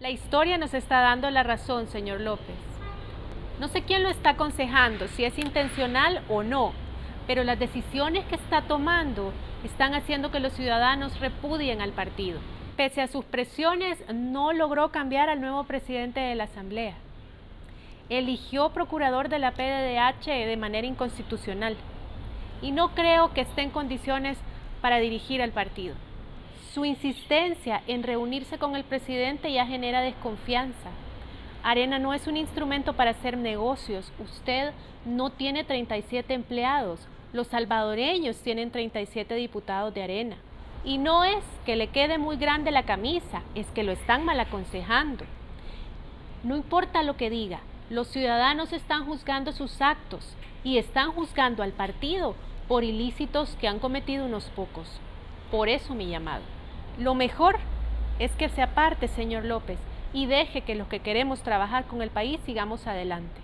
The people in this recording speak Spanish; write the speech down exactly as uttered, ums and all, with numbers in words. La historia nos está dando la razón, señor López. No sé quién lo está aconsejando, si es intencional o no, pero las decisiones que está tomando están haciendo que los ciudadanos repudien al partido. Pese a sus presiones, no logró cambiar al nuevo presidente de la Asamblea. Eligió procurador de la P D D H de manera inconstitucional y no creo que esté en condiciones para dirigir al partido. Su insistencia en reunirse con el presidente ya genera desconfianza. Arena no es un instrumento para hacer negocios. Usted no tiene treinta y siete empleados. Los salvadoreños tienen treinta y siete diputados de Arena. Y no es que le quede muy grande la camisa, es que lo están mal aconsejando. No importa lo que diga, los ciudadanos están juzgando sus actos y están juzgando al partido por ilícitos que han cometido unos pocos. Por eso mi llamado. Lo mejor es que se aparte, señor López, y deje que los que queremos trabajar con el país sigamos adelante.